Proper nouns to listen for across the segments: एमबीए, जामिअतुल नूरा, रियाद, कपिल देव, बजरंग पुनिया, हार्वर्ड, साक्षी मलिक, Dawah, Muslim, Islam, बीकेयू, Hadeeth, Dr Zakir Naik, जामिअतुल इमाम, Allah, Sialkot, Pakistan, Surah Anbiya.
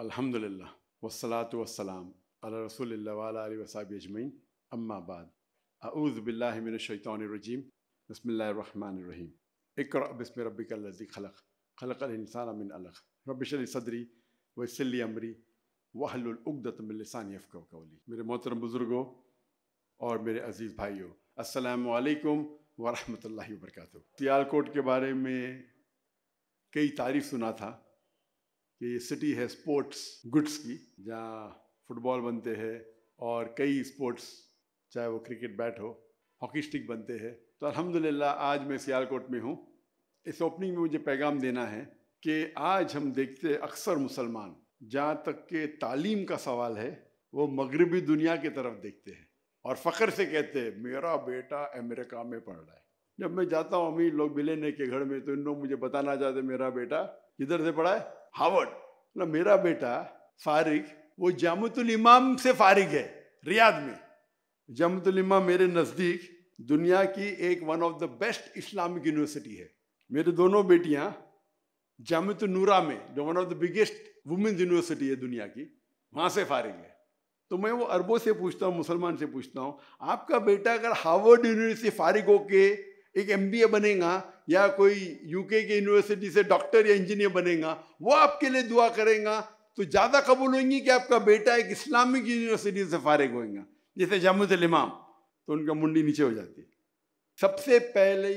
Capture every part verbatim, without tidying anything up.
अल्हम्दुलिल्लाह वस्सलातु वस्सलाम अला रसूलिल्लाह व अला आलिहि व सहाबिहि अजमईन अम्मा बाद अऊज़ु बिल्लाहि मिनश शैतानिर रजीम बिस्मिल्लाहिर रहमानिर रहीम इक़रा बिस्मि रब्बिकल लज़ी खलक़ खलक़ल इंसान मिन अलक़ रब्बिश रहली सदरी व यस्सिर ली अमरी वहलुल उक़दतम मिन लिसानी यफ़क़हू क़ौली। मेरे मोहतरम बुज़ुर्गों और मेरे अज़ीज़ भाइयों, अस्सलामु अलैकुम व रहमतुल्लाहि व बरकातहू। सियालकोट के बारे में कई तारीफ़ सुना था कि ये सिटी है स्पोर्ट्स गुड्स की, जहाँ फुटबॉल बनते हैं और कई स्पोर्ट्स, चाहे वो क्रिकेट बैट हो, हॉकी स्टिक बनते हैं। तो अल्हम्दुलिल्लाह आज मैं सियालकोट में हूँ। इस ओपनिंग में मुझे पैगाम देना है कि आज हम देखते अक्सर मुसलमान, जहाँ तक के तालीम का सवाल है, वो मगरबी दुनिया की तरफ देखते हैं और फ़ख्र से कहते हैं मेरा बेटा अमेरिका में पढ़ रहा है। जब मैं जाता हूँ अमीर लोग मिलेने के घर में, तो इन लोग मुझे बताना चाहते मेरा बेटा किधर से पढ़ा है, हार्वर्ड। ना, मेरा बेटा फारिग वो जामिअतुल इमाम से फारिग है रियाद में। जामिअतुल इमाम मेरे नज़दीक दुनिया की एक one of the best Islamic university है। मेरे दोनों बेटियां जामिअतुल नूरा में, जो one of the biggest women's university है दुनिया की, वहाँ से फारिग है। तो मैं वो अरबों से पूछता हूँ, मुसलमान से पूछता हूँ, आपका बेटा अगर हार्वर्ड यूनिवर्सिटी फारिग होके एक एमबीए बनेगा या कोई यूके के यूनिवर्सिटी से डॉक्टर या इंजीनियर बनेगा, वो आपके लिए दुआ करेगा तो ज़्यादा कबूल होंगी कि आपका बेटा एक इस्लामिक यूनिवर्सिटी से फारिग होएगा जैसे जामिअतुल इमाम। तो उनका मुंडी नीचे हो जाती है। सबसे पहले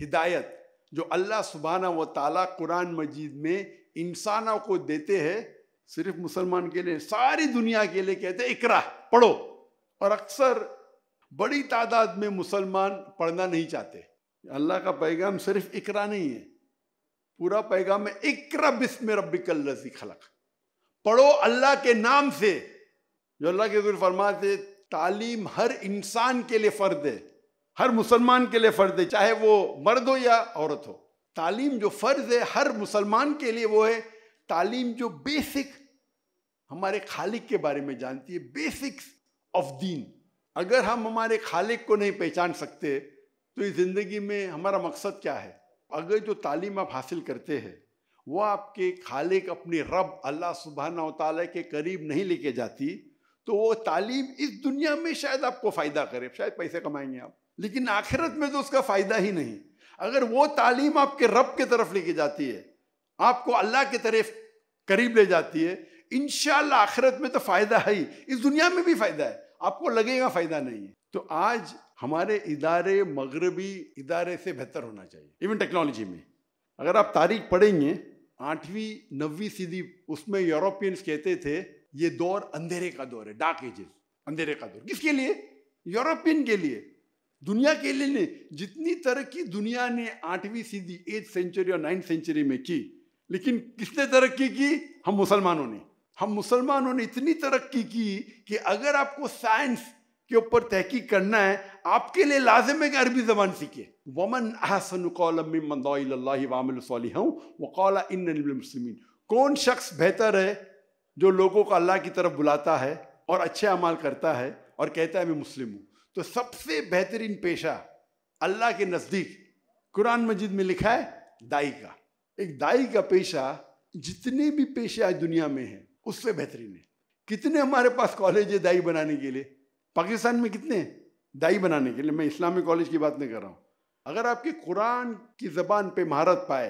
हिदायत जो अल्लाह सुबहाना व तआला कुरान मजीद में इंसानों को देते हैं, सिर्फ मुसलमान के लिए, सारी दुनिया के लिए कहते हैं इकरा, पढ़ो। और अक्सर बड़ी तादाद में मुसलमान पढ़ना नहीं चाहते। अल्लाह का पैगाम सिर्फ इकरा नहीं है, पूरा पैगाम है इकरा बिस्मि रब्बिकल लज़ी खलक़, पढ़ो अल्लाह के नाम से। जो अल्लाह के ज़ुल फरमाते तालीम हर इंसान के लिए फ़र्द है, हर मुसलमान के लिए फ़र्द है, चाहे वो मर्द हो या औरत हो। तालीम जो फ़र्ज है हर मुसलमान के लिए, वो है तालीम जो बेसिक हमारे खालिक के बारे में जानती है, बेसिक्स ऑफ दीन। अगर हम हमारे खालिक को नहीं पहचान सकते तो इस ज़िंदगी में हमारा मकसद क्या है। अगर जो तालीम आप हासिल करते हैं वो आपके खालिक, अपने रब अल्लाह सुबहाना व तआला के करीब नहीं लेके जाती, तो वो तालीम इस दुनिया में शायद आपको फ़ायदा करे, शायद पैसे कमाएंगे आप, लेकिन आखिरत में तो उसका फ़ायदा ही नहीं। अगर वो तालीम आपके रब के तरफ लेके जाती है, आपको अल्लाह की तरफ करीब ले जाती है, इंशाअल्लाह आखिरत में तो फ़ायदा है ही, इस दुनिया में भी फ़ायदा है, आपको लगेगा फ़ायदा नहीं है। तो आज हमारे इदारे मगरबी इदारे से बेहतर होना चाहिए। इवन टेक्नोलॉजी में अगर आप तारीख पढ़ेंगे, आठवीं नवीं सदी, उसमें यूरोपियंस कहते थे ये दौर अंधेरे का दौर है, डार्क एजेस, अंधेरे का दौर। किसके लिए? यूरोपियन के लिए, दुनिया के लिए नहीं। जितनी तरक्की दुनिया ने आठवीं सदी, एट सेंचुरी और नाइन्थ सेंचुरी में की, लेकिन किसने तरक्की की? हम मुसलमानों ने। हम मुसलमानों ने इतनी तरक्की की कि अगर आपको साइंस के ऊपर तहकीक करना है, आपके लिए लाजिम है कि अरबी जबान सीखे। वमन अहसनु कौलन मिम्मन दअा इलल्लाहि व अमिल सालिहान व क़ाला इन्ननी मिनल मुस्लिमीन। कौन शख्स बेहतर है जो लोगों को अल्लाह की तरफ बुलाता है और अच्छे अमाल करता है और कहता है मैं मुस्लिम हूँ। तो सबसे बेहतरीन पेशा अल्लाह के नज़दीक कुरान मजीद में लिखा है दाई का। एक दाई का पेशा जितने भी पेशे आज दुनिया में हैं उससे बेहतरीन है। कितने हमारे पास कॉलेज है दाई बनाने के लिए? पाकिस्तान में कितने हैं दाई बनाने के लिए? मैं इस्लामिक कॉलेज की बात नहीं कर रहा हूँ। अगर आपके कुरान की ज़बान पे महारत पाए,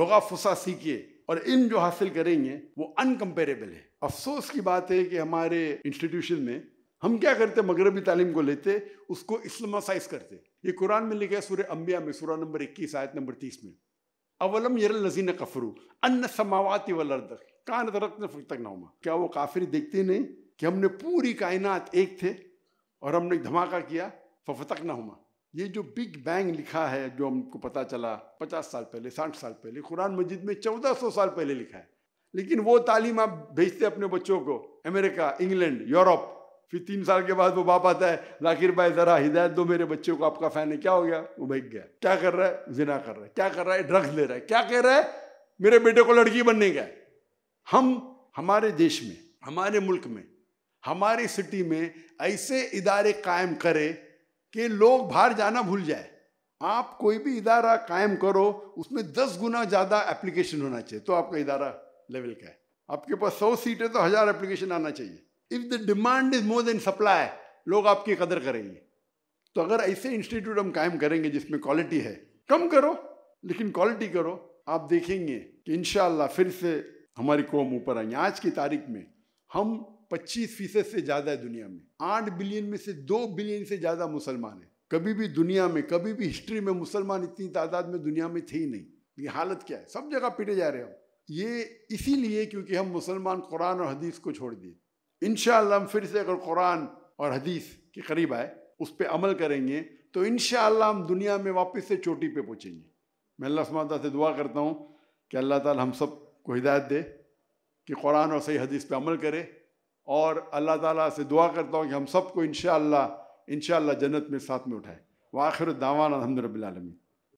लगा फुसा सीखे और इल्म जो हासिल करेंगे वो अनकम्पेरेबल है। अफसोस की बात है कि हमारे इंस्टीट्यूशन में हम क्या करते, मगरबी तालीम को लेते, उसको इस्लामाइज करते। ये कुरान में लिखा है सूरह अंबिया में, सूरह नंबर इक्कीस आयत नंबर तीस में, अवलम यरल लज़ीना कफरू अन्न समावाति वल अर्द कानत रत्न फ़क़्तनहुमा। क्या वो काफिर देखते नहीं कि हमने पूरी कायनात एक थे और हमने धमाका किया फ़फ़तकनहुमा। ये जो बिग बैंग लिखा है, जो हमको पता चला पचास साल पहले, साठ साल पहले, कुरान मजीद में चौदह सौ साल पहले लिखा है, लेकिन वो तालीम आप भेजते अपने बच्चों को अमेरिका, इंग्लैंड, यूरोप, फिर तीन साल के बाद वो बाप आता है, जाकिर भाई ज़रा हिदायत दो मेरे बच्चे को, आपका फ़ैन है। क्या हो गया? वो भाग गया। क्या कर रहा है? जिना कर रहा है। क्या कर रहा है? ड्रग्स ले रहा है। क्या कह रहा है? मेरे बेटे को लड़की बनने का है। हम हमारे देश में, हमारे मुल्क में, हमारी सिटी में ऐसे इदारे कायम करें कि लोग बाहर जाना भूल जाए। आप कोई भी इदारा कायम करो, उसमें दस गुना ज़्यादा एप्लीकेशन होना चाहिए तो आपका इदारा लेवल का है। आपके पास सौ सीटें तो हज़ार एप्लीकेशन आना चाहिए। If the demand is more than supply, लोग आपकी कदर करेंगे। तो अगर ऐसे इंस्टीट्यूट हम कायम करेंगे जिसमें क्वालिटी है, कम करो लेकिन क्वालिटी करो, आप देखेंगे कि इंशाल्लाह फिर से हमारी कौम ऊपर आएंगे। आज की तारीख में हम पच्चीस फीसद से ज़्यादा है दुनिया में, आठ बिलियन में से दो बिलियन से ज़्यादा मुसलमान हैं। कभी भी दुनिया में, कभी भी हिस्ट्री में मुसलमान इतनी तादाद में दुनिया में थे ही नहीं। ये हालत क्या है, सब जगह पीटे जा रहे हो। ये इसीलिए क्योंकि हम मुसलमान कुरान और हदीस को छोड़ दिए। इंशाल्लाह हम फिर से अगर कुरान और हदीस के करीब आए, उस पर अमल करेंगे, तो इंशाल्लाह हम दुनिया में वापस से चोटी पे पहुँचेंगे। मैं अल्लाह सुब्हानहू तआला से दुआ करता हूँ कि अल्लाह ताला हम सब को हिदायत दे कि कुरान और सही हदीस पे अमल करे, और अल्लाह ताला से दुआ करता हूँ कि हम सबको इंशाल्लाह इंशाल्लाह जन्नत में साथ में उठाए। व आखिर दावाना अल्हम्दुलिल्लाह रब्बिल आलमीन।